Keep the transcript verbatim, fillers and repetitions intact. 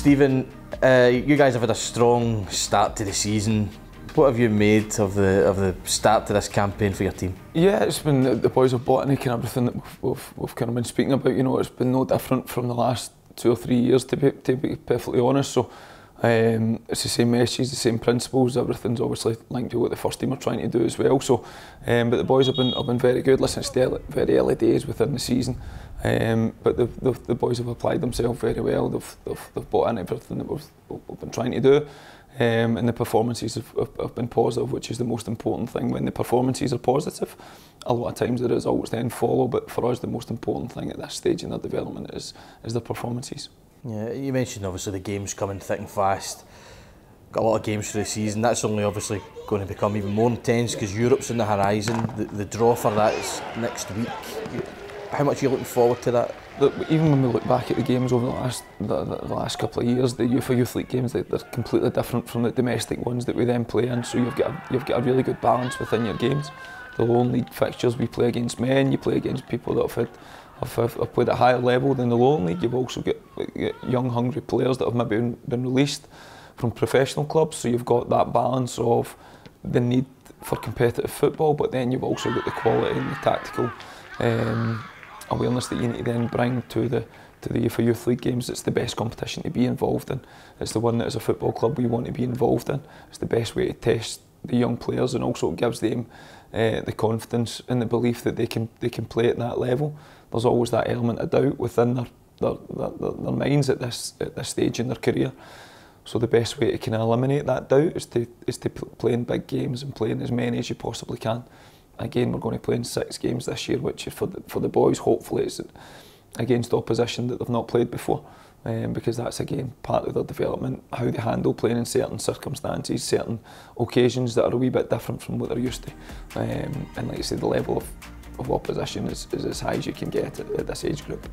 Stephen, uh, you guys have had a strong start to the season. What have you made of the of the start to this campaign for your team? Yeah, it's been, the boys have bought into kind of everything that we've, we've kind of been speaking about. You know, it's been no different from the last two or three years, to be, to be perfectly honest. So um, it's the same messages, the same principles. Everything's obviously linked to what the first team are trying to do as well. So, um, but the boys have been have been very good. Listen, it's still very early days within the season, um, but the, the the boys have applied themselves very well. They've they've, they've bought in everything that we've, we've been trying to do. Um, and the performances have, have, have been positive, which is the most important thing. When the performances are positive, a lot of times the results then follow, but for us the most important thing at this stage in their development is, is the performances. Yeah, you mentioned obviously the games coming thick and fast. Got a lot of games for the season. That's only obviously going to become even more intense because Europe's on the horizon. The, the draw for that is next week. How much are you looking forward to that? Look, even when we look back at the games over the last the, the, the last couple of years, the UEFA Youth League games, they, they're completely different from the domestic ones that we then play in. So you've got a, you've got a really good balance within your games. The Lowland League fixtures, we play against men, you play against people that have, had, have, have played at a higher level than the Lowland League. You've also got young, hungry players that have maybe been, been released from professional clubs. So you've got that balance of the need for competitive football, but then you've also got the quality and the tactical Um, awareness that you need to then bring to the to the UEFA Youth League games. It's the best competition to be involved in. It's the one that as a football club we want to be involved in. It's the best way to test the young players, and also it gives them uh, the confidence and the belief that they can they can play at that level. There's always that element of doubt within their their, their, their minds at this at this stage in their career. So the best way to kind of eliminate that doubt is to is to play in big games and play in as many as you possibly can. Again, we're going to play in six games this year, which for the, for the boys, hopefully it's against opposition that they've not played before, um, because that's again part of their development, how they handle playing in certain circumstances, certain occasions that are a wee bit different from what they're used to. Um, and like I say, the level of, of opposition is, is as high as you can get at, at this age group.